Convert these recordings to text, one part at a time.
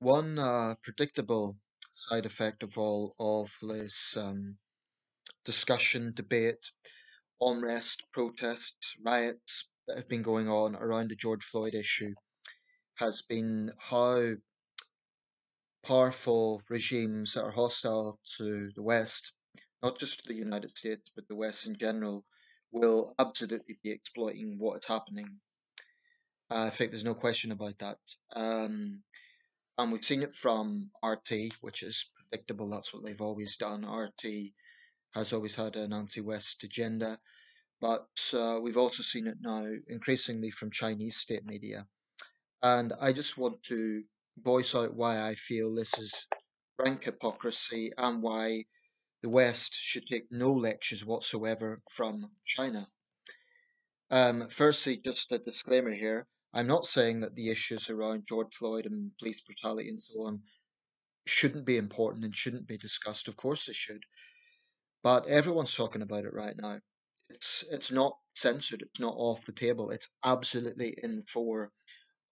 One predictable side effect of all of this discussion, debate, unrest, protests, riots that have been going on around the George Floyd issue has been how powerful regimes that are hostile to the West, not just to the United States, but the West in general, will absolutely be exploiting what is happening. I think there's no question about that. And we've seen it from RT, which is predictable. That's what they've always done. RT has always had an anti-West agenda. But we've also seen it now increasingly from Chinese state media. And I just want to voice out why I feel this is rank hypocrisy and why the West should take no lectures whatsoever from China. Firstly, just a disclaimer here. I'm not saying that the issues around George Floyd and police brutality and so on shouldn't be important and shouldn't be discussed. Of course they should. But everyone's talking about it right now. It's not censored. It's not off the table. It's absolutely in the fore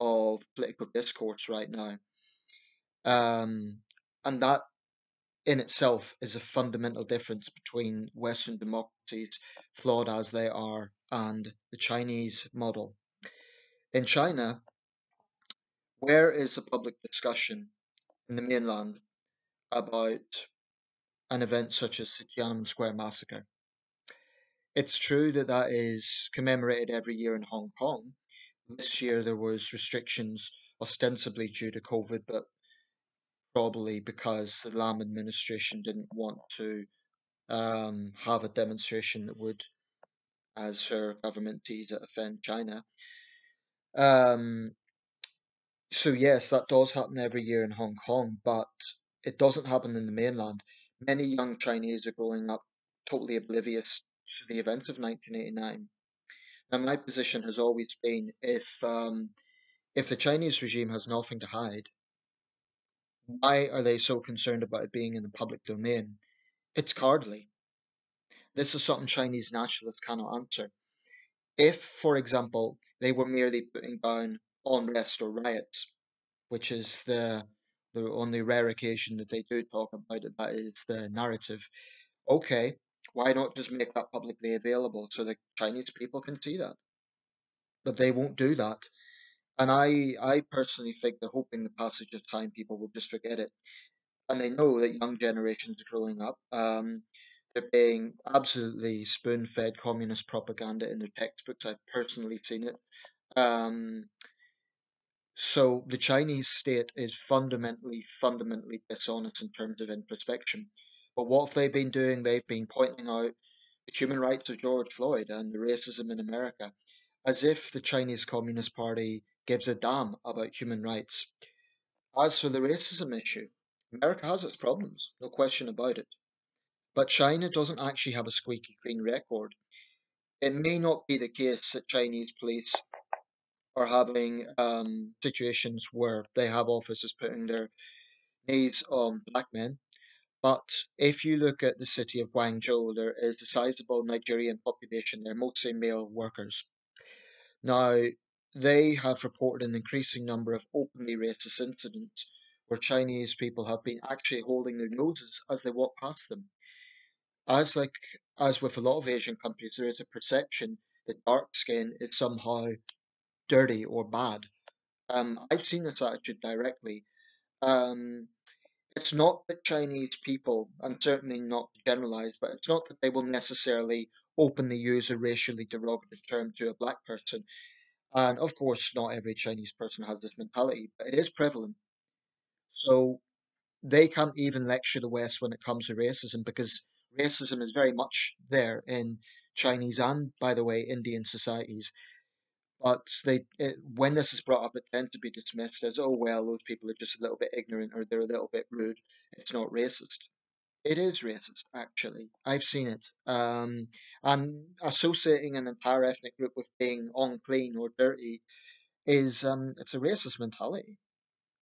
of political discourse right now. And that in itself is a fundamental difference between Western democracies, flawed as they are, and the Chinese model. In China, where is the public discussion in the mainland about an event such as the Tiananmen Square Massacre? It's true that that is commemorated every year in Hong Kong. This year there was restrictions ostensibly due to COVID, but probably because the Lam administration didn't want to have a demonstration that would, as her government did, offend China. So yes, that does happen every year in Hong Kong, but it doesn't happen in the mainland. Many young Chinese are growing up totally oblivious to the events of 1989. Now, my position has always been, if the Chinese regime has nothing to hide, why are they so concerned about it being in the public domain? It's cowardly. This is something Chinese nationalists cannot answer. If, for example, they were merely putting down unrest or riots, which is the only rare occasion that they do talk about it, that is the narrative, okay, why not just make that publicly available so the Chinese people can see that? But they won't do that. And I personally think they're hoping the passage of time people will just forget it. And they know that young generations are growing up. They're being absolutely spoon-fed communist propaganda in their textbooks. I've personally seen it. So the Chinese state is fundamentally dishonest in terms of introspection. But what have they been doing? They've been pointing out the human rights of George Floyd and the racism in America, as if the Chinese Communist Party gives a damn about human rights. As for the racism issue, America has its problems, no question about it. But China doesn't actually have a squeaky clean record. It may not be the case that Chinese police are having situations where they have officers putting their knees on black men. But if you look at the city of Guangzhou, there is a sizable Nigerian population. They're mostly male workers. Now, they have reported an increasing number of openly racist incidents where Chinese people have been actually holding their noses as they walk past them. As with a lot of Asian countries, there is a perception that dark skin is somehow dirty or bad. I've seen this attitude directly. It's not that Chinese people, and certainly not to generalize, but it's not that they will necessarily openly use a racially derogative term to a black person. And of course, not every Chinese person has this mentality, but it is prevalent. So they can't even lecture the West when it comes to racism, because racism is very much there in Chinese and, by the way, Indian societies. But when this is brought up, it tends to be dismissed as, oh, well, those people are just a little bit ignorant or they're a little bit rude. It's not racist. It is racist, actually. I've seen it. And associating an entire ethnic group with being unclean or dirty is it's a racist mentality.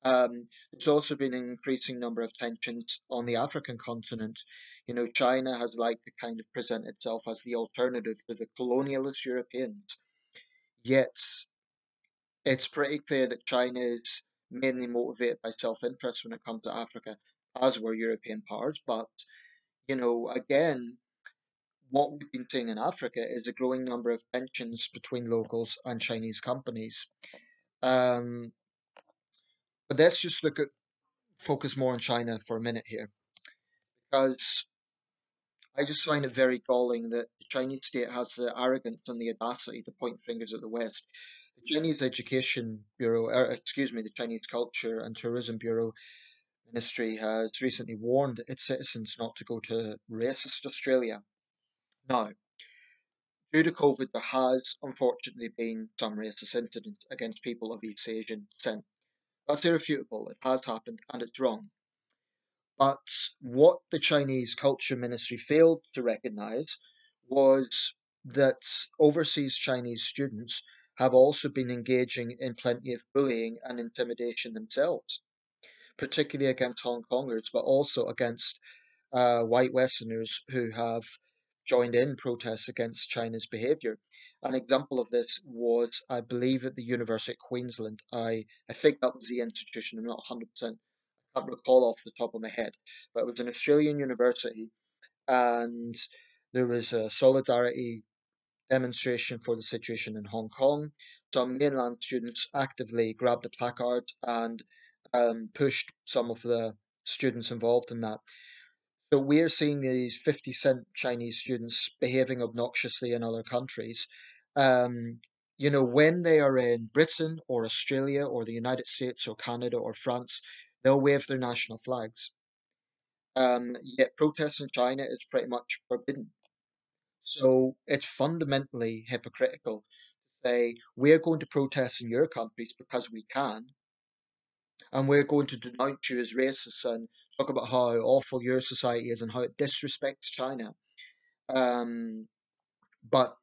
There's also been an increasing number of tensions on the African continent. You know, China has liked to kind of present itself as the alternative to the colonialist Europeans. Yet, it's pretty clear that China is mainly motivated by self-interest when it comes to Africa, as were European powers. But, you know, again, what we've been seeing in Africa is a growing number of tensions between locals and Chinese companies. But let's just look at, focus more on China for a minute here, because I just find it very galling that the Chinese state has the arrogance and the audacity to point fingers at the West. The Chinese Education Bureau, the Chinese Culture and Tourism Bureau Ministry has recently warned its citizens not to go to racist Australia. Now, due to COVID, there has unfortunately been some racist incidents against people of East Asian descent. That's irrefutable, it has happened, and it's wrong. But what the Chinese Culture Ministry failed to recognise was that overseas Chinese students have also been engaging in plenty of bullying and intimidation themselves, particularly against Hong Kongers, but also against white Westerners who have joined in protests against China's behaviour. An example of this was, I believe, at the University of Queensland. I think that was the institution, I'm not 100%. I can't recall off the top of my head, but it was an Australian university, and there was a solidarity demonstration for the situation in Hong Kong. Some mainland students actively grabbed a placard and pushed some of the students involved in that. So we're seeing these 50-cent Chinese students behaving obnoxiously in other countries. You know, when they are in Britain or Australia or the United States or Canada or France, they'll wave their national flags. Yet protests in China is pretty much forbidden. So it's fundamentally hypocritical to say, we're going to protest in your countries because we can, and we're going to denounce you as racists and talk about how awful your society is and how it disrespects China. But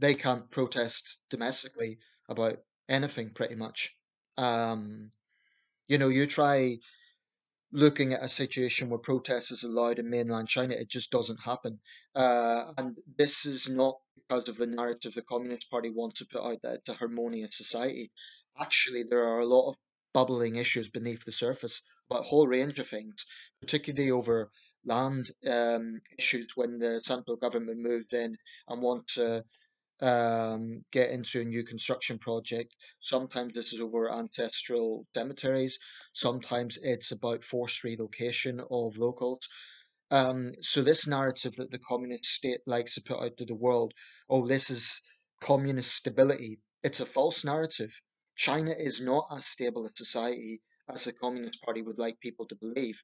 they can't protest domestically about anything, pretty much. You know, you try looking at a situation where protest is allowed in mainland China, it just doesn't happen. And this is not because of the narrative the Communist Party wants to put out that it's a harmonious society. Actually, there are a lot of bubbling issues beneath the surface about a whole range of things, particularly over land issues when the central government moved in and want to get into a new construction project. Sometimes this is over ancestral cemeteries, sometimes it's about forced relocation of locals. So this narrative that the communist state likes to put out to the world, oh, this is communist stability, it's a false narrative. China is not as stable a society as the Communist Party would like people to believe.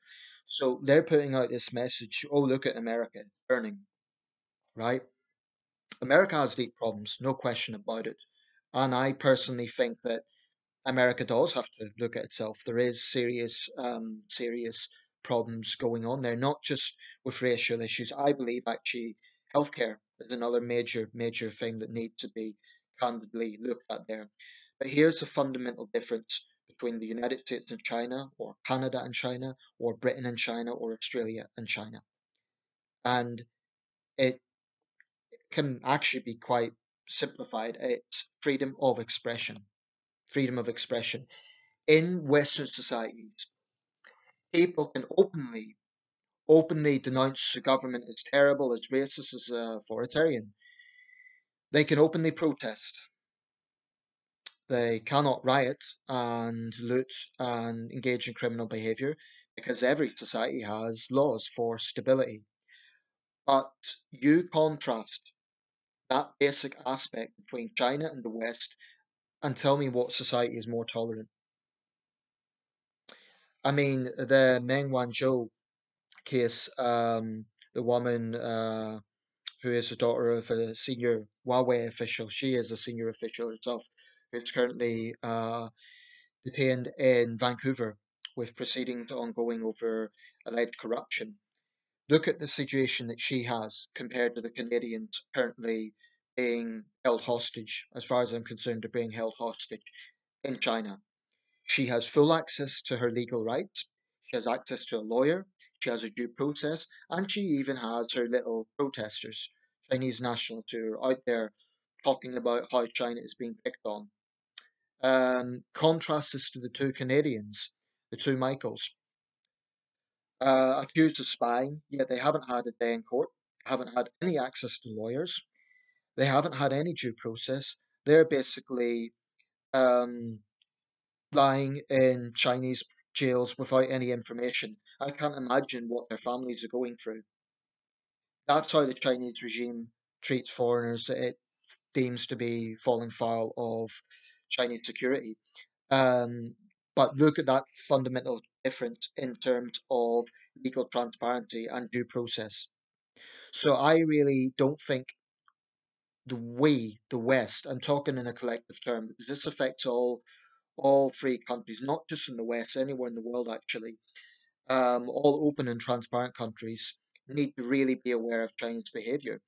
So they're putting out this message, oh, look at America, it's burning, right? America has deep problems, no question about it. And I personally think that America does have to look at itself. There is serious, serious problems going on there, not just with racial issues. I believe actually healthcare is another major, major thing that needs to be candidly looked at there. But here's the fundamental difference between the United States and China, or Canada and China, or Britain and China, or Australia and China. And it can actually be quite simplified. It's freedom of expression. Freedom of expression. In Western societies, people can openly denounce the government as terrible, as racist, as authoritarian. They can openly protest. They cannot riot and loot and engage in criminal behaviour because every society has laws for stability. But you contrast that basic aspect between China and the West and tell me what society is more tolerant. I mean, the Meng Wanzhou case, the woman who is the daughter of a senior Huawei official, she is a senior official herself, who's currently detained in Vancouver with proceedings ongoing over alleged corruption. Look at the situation that she has compared to the Canadians currently being held hostage, as far as I'm concerned, they're being held hostage in China. She has full access to her legal rights, she has access to a lawyer, she has a due process, and she even has her little protesters, Chinese nationals who are out there talking about how China is being picked on. contrasts this to the two Canadians, the two Michaels, accused of spying, yet they haven't had a day in court, haven't had any access to lawyers, they haven't had any due process. They're basically lying in Chinese jails without any information. I can't imagine what their families are going through. That's how the Chinese regime treats foreigners that it deems to be falling foul of Chinese security. But look at that fundamental difference in terms of legal transparency and due process. So I really don't think the West, I'm talking in a collective term, because this affects all free countries, not just in the West, anywhere in the world actually, all open and transparent countries need to really be aware of China's behaviour.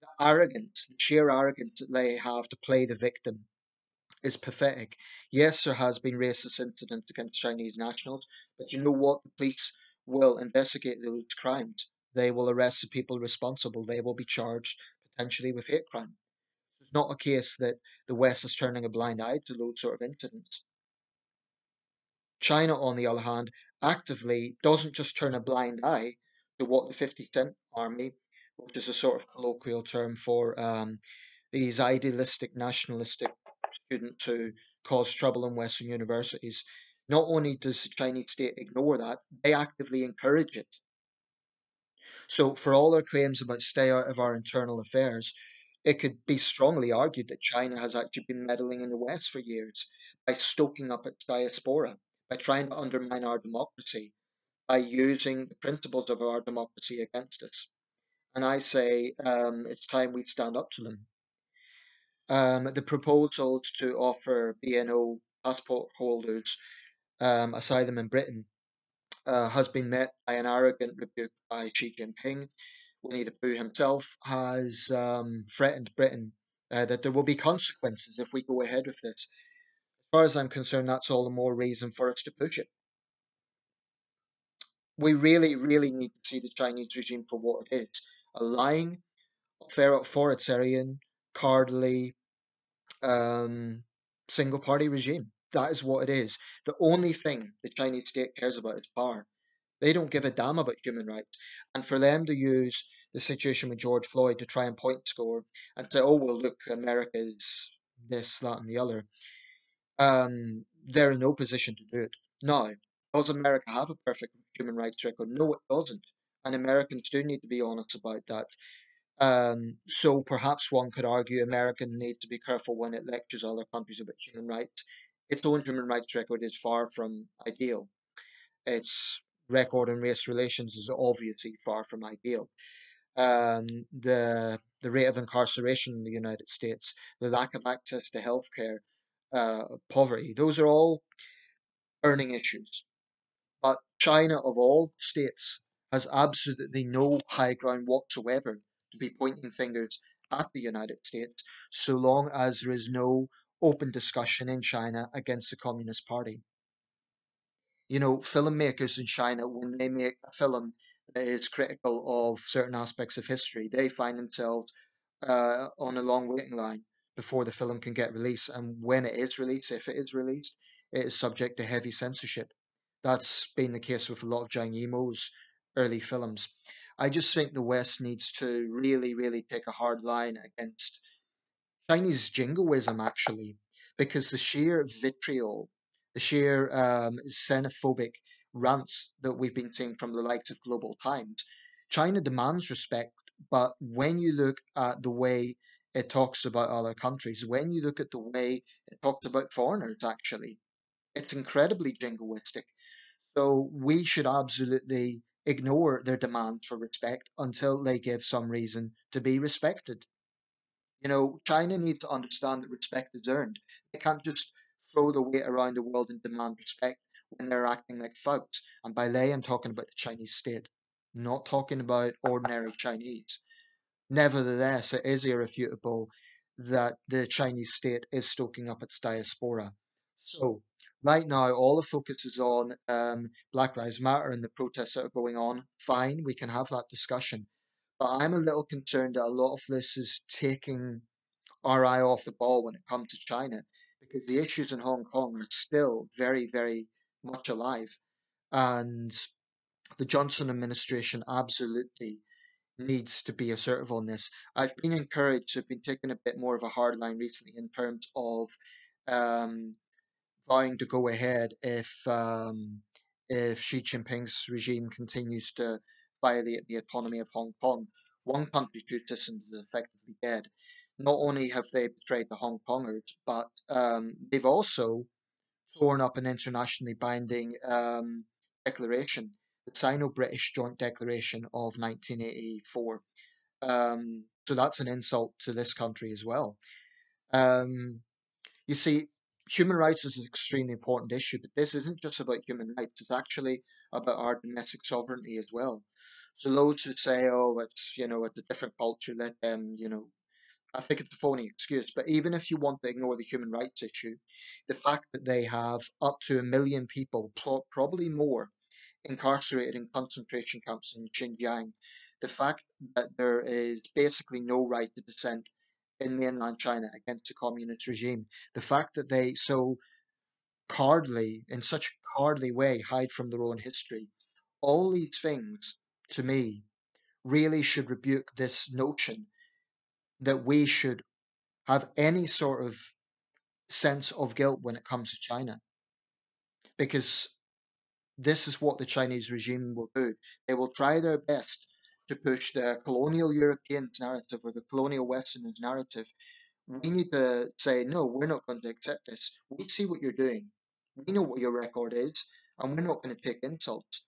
The arrogance, the sheer arrogance that they have to play the victim is pathetic. Yes, there has been racist incidents against Chinese nationals, but you know what? The police will investigate those crimes. They will arrest the people responsible. They will be charged potentially with hate crime. It's not a case that the West is turning a blind eye to those sort of incidents. China, on the other hand, actively doesn't just turn a blind eye to what the 50 Cent Army, which is a sort of colloquial term for these idealistic, nationalistic students who cause trouble in Western universities. Not only does the Chinese state ignore that, they actively encourage it. So for all their claims about stay out of our internal affairs, it could be strongly argued that China has actually been meddling in the West for years by stoking up its diaspora, by trying to undermine our democracy, by using the principles of our democracy against us. And I say it's time we stand up to them. The proposals to offer BNO passport holders asylum in Britain has been met by an arrogant rebuke by Xi Jinping. Winnie the Pooh himself has threatened Britain that there will be consequences if we go ahead with this. As far as I'm concerned, that's all the more reason for us to push it. We really, really need to see the Chinese regime for what it is. A lying, authoritarian, cowardly, single-party regime. That is what it is. The only thing the Chinese state cares about is power. They don't give a damn about human rights. And for them to use the situation with George Floyd to try and point score and say, oh, well, look, America is this, that, and the other. They're in no position to do it. Now, does America have a perfect human rights record? No, it doesn't. And Americans do need to be honest about that. So perhaps one could argue America needs to be careful when it lectures other countries about human rights. Its own human rights record is far from ideal. Its record in race relations is obviously far from ideal. The rate of incarceration in the United States, the lack of access to healthcare, poverty, those are all burning issues. But China, of all states, has absolutely no high ground whatsoever to be pointing fingers at the United States, so long as there is no open discussion in China against the Communist Party. You know, filmmakers in China, when they make a film that is critical of certain aspects of history, they find themselves on a long waiting line before the film can get released. And when it is released, if it is released, it is subject to heavy censorship. That's been the case with a lot of Zhang Yimou's early films. I just think the West needs to really, really take a hard line against Chinese jingoism, actually, because the sheer vitriol, the sheer xenophobic rants that we've been seeing from the likes of Global Times, China demands respect, but when you look at the way it talks about other countries, when you look at the way it talks about foreigners, actually, it's incredibly jingoistic. So we should absolutely ignore their demand for respect until they give some reason to be respected. You know, China needs to understand that respect is earned. They can't just throw their weight around the world and demand respect when they're acting like thugs. And by they, I'm talking about the Chinese state, not talking about ordinary Chinese. Nevertheless, it is irrefutable that the Chinese state is stoking up its diaspora. So right now, all the focus is on Black Lives Matter and the protests that are going on. Fine, we can have that discussion. But I'm a little concerned that a lot of this is taking our eye off the ball when it comes to China. because the issues in Hong Kong are still very, very much alive. And the Johnson administration absolutely needs to be assertive on this. I've been encouraged, I've been taking a bit more of a hard line recently in terms of vowing to go ahead if Xi Jinping's regime continues to violate the autonomy of Hong Kong. One country, two systems is effectively dead. Not only have they betrayed the Hong Kongers, but they've also torn up an internationally binding declaration, the Sino-British Joint Declaration of 1984. So that's an insult to this country as well. You see, human rights is an extremely important issue, but this isn't just about human rights, it's actually about our domestic sovereignty as well. So those who say, oh, it's a different culture, let them, I think it's a phony excuse. But even if you want to ignore the human rights issue, the fact that they have up to 1 million people, probably more, incarcerated in concentration camps in Xinjiang, the fact that there is basically no right to dissent in mainland China against the communist regime, the fact that they so cowardly, in such a cowardly way, hide from their own history, all these things, to me, really should rebuke this notion that we should have any sort of sense of guilt when it comes to China. Because this is what the Chinese regime will do. They will try their best to push the colonial Europeans narrative or the colonial Westerners narrative. We need to say, no, we're not going to accept this. We see what you're doing. We know what your record is, and we're not going to take insults.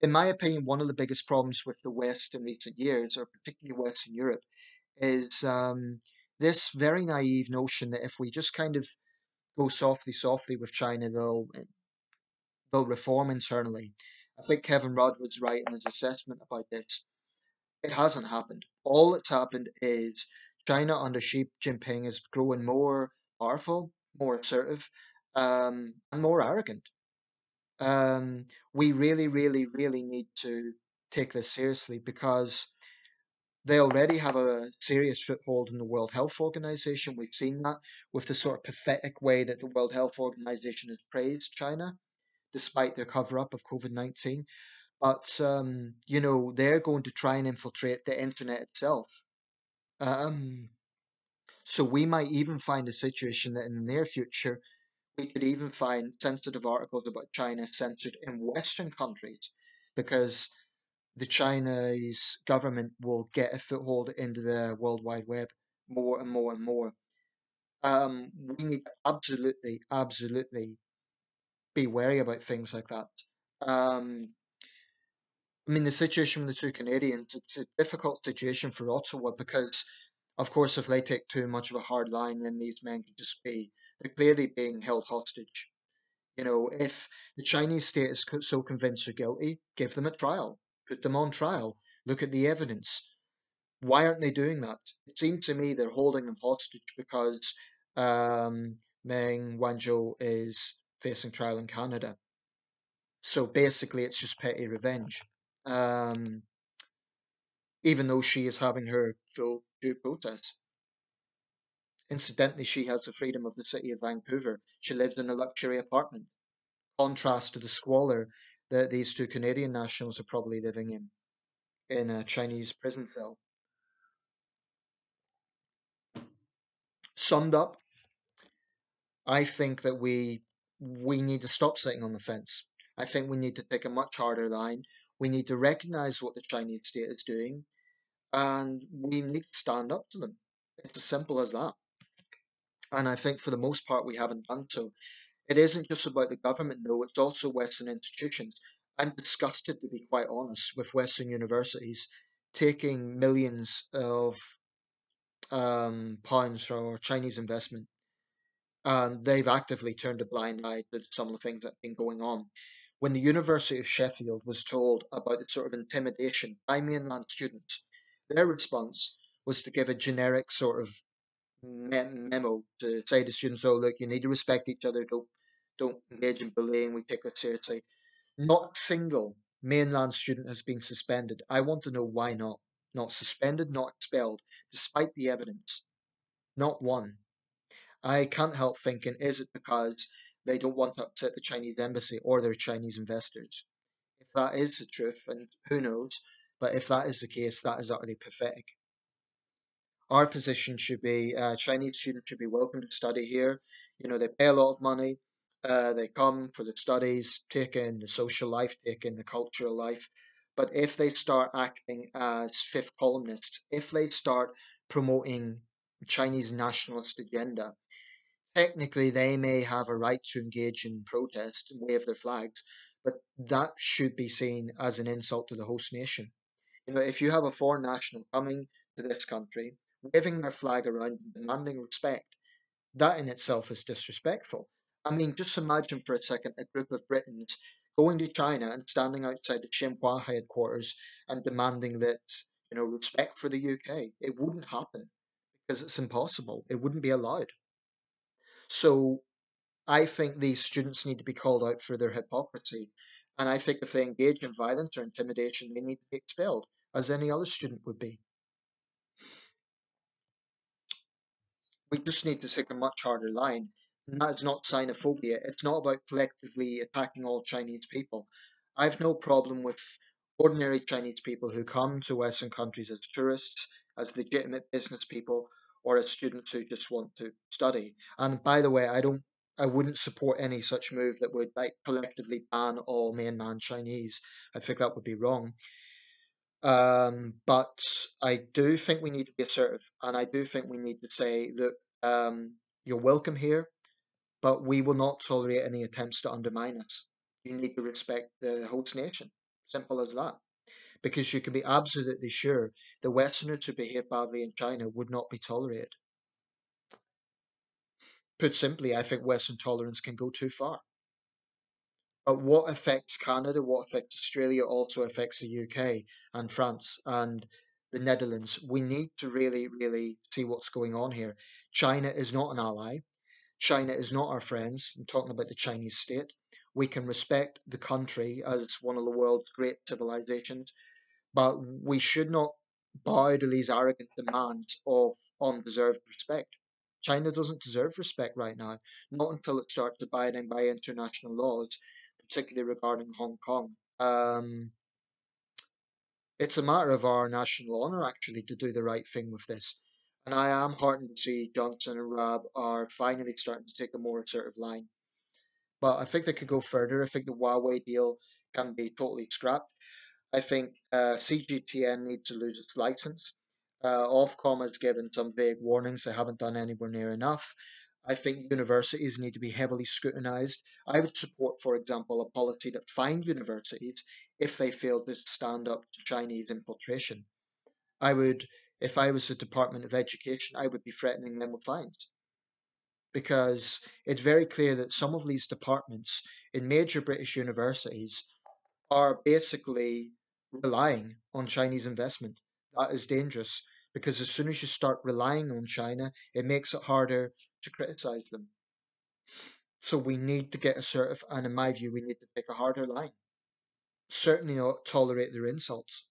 In my opinion, one of the biggest problems with the West in recent years, or particularly Western Europe, is this very naive notion that if we just kind of go softly with China, they'll reform internally. I think Kevin Rudd was right in his assessment about this. It hasn't happened. All that's happened is China under Xi Jinping is growing more powerful, more assertive, and more arrogant. We really need to take this seriously, because they already have a serious foothold in the World Health Organization. We've seen that with the sort of pathetic way that the World Health Organization has praised China, despite their cover-up of COVID-19. But, they're going to try and infiltrate the internet itself. So we might even find a situation that in the near future, we could even find sensitive articles about China censored in Western countries, because the Chinese government will get a foothold into the World Wide Web more and more and more. We need to absolutely be wary about things like that. The situation with the two Canadians, it's a difficult situation for Ottawa because, of course, if they take too much of a hard line, then these men could just be, they're clearly being held hostage. If the Chinese state is so convinced they're guilty, give them a trial. Put them on trial. Look at the evidence. Why aren't they doing that? It seems to me they're holding them hostage because Meng Wanzhou is facing trial in Canada. So basically, it's just petty revenge. Even though she is having her full due process. Incidentally, she has the freedom of the city of Vancouver. She lives in a luxury apartment. Contrast to the squalor that these two Canadian nationals are probably living in a Chinese prison cell. Summed up, I think that we need to stop sitting on the fence. I think we need to take a much harder line. We need to recognize what the Chinese state is doing, and we need to stand up to them. It's as simple as that. And I think for the most part, we haven't done so. It isn't just about the government, though, it's also Western institutions. I'm disgusted, to be quite honest, with Western universities taking millions of pounds for Chinese investment. And they've actively turned a blind eye to some of the things that have been going on. When the University of Sheffield was told about the sort of intimidation by mainland students, their response was to give a generic sort of memo to say to students, oh, look, you need to respect each other, don't engage in bullying, we take this seriously. Not a single mainland student has been suspended. I want to know why not. Not suspended, not expelled, despite the evidence. Not one. I can't help thinking, is it because they don't want to upset the Chinese embassy or their Chinese investors? If that is the truth, and who knows, but if that is the case, that is utterly pathetic. Our position should be Chinese students should be welcome to study here. You know, they pay a lot of money. They come for the studies, take in the social life, take in the cultural life. But if they start acting as fifth columnists, if they start promoting Chinese nationalist agenda, technically they may have a right to engage in protest and wave their flags, but that should be seen as an insult to the host nation. You know, if you have a foreign national coming to this country, waving their flag around and demanding respect, that in itself is disrespectful. I mean, just imagine for a second a group of Britons going to China and standing outside the Xinhua headquarters and demanding that, you know, respect for the UK. It wouldn't happen because it's impossible. It wouldn't be allowed. So I think these students need to be called out for their hypocrisy. And I think if they engage in violence or intimidation, they need to be expelled, as any other student would be. We just need to take a much harder line. And that is not xenophobia. It's not about collectively attacking all Chinese people. I have no problem with ordinary Chinese people who come to Western countries as tourists, as legitimate business people, or as students who just want to study. And by the way, I wouldn't support any such move that would like collectively ban all mainland Chinese. I think that would be wrong. But I do think we need to be assertive, and I do think we need to say, look, you're welcome here, but we will not tolerate any attempts to undermine us. You need to respect the host nation. Simple as that. Because you can be absolutely sure the Westerners who behave badly in China would not be tolerated. Put simply, I think Western tolerance can go too far. But what affects Canada, what affects Australia, also affects the UK and France and the Netherlands. We need to really see what's going on here. China is not an ally. China is not our friends. I'm talking about the Chinese state. We can respect the country as one of the world's great civilizations, but we should not bow to these arrogant demands of undeserved respect. China doesn't deserve respect right now, not until it starts abiding by international laws, particularly regarding Hong Kong. It's a matter of our national honour, actually, to do the right thing with this. And I am heartened to see Johnson and Raab are finally starting to take a more assertive line. But I think they could go further. I think the Huawei deal can be totally scrapped. I think CGTN needs to lose its license. Ofcom has given some vague warnings. They haven't done anywhere near enough. I think universities need to be heavily scrutinised. I would support, for example, a policy that fined universities if they fail to stand up to Chinese infiltration. I would, if I was the Department of Education, I would be threatening them with fines. Because it's very clear that some of these departments in major British universities are basically relying on Chinese investment. That is dangerous, because as soon as you start relying on China, it makes it harder to criticize them. So we need to get assertive, and in my view, we need to take a harder line. Certainly not tolerate their insults.